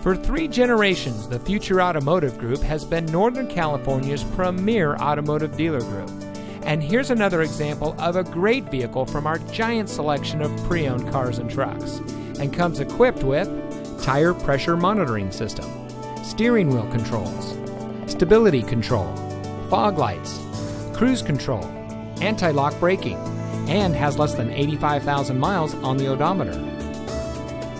For 3 generations, the Future Automotive Group has been Northern California's premier automotive dealer group. And here's another example of a great vehicle from our giant selection of pre-owned cars and trucks, and comes equipped with tire pressure monitoring system, steering wheel controls, stability control, fog lights, cruise control, anti-lock braking, and has less than 85,000 miles on the odometer.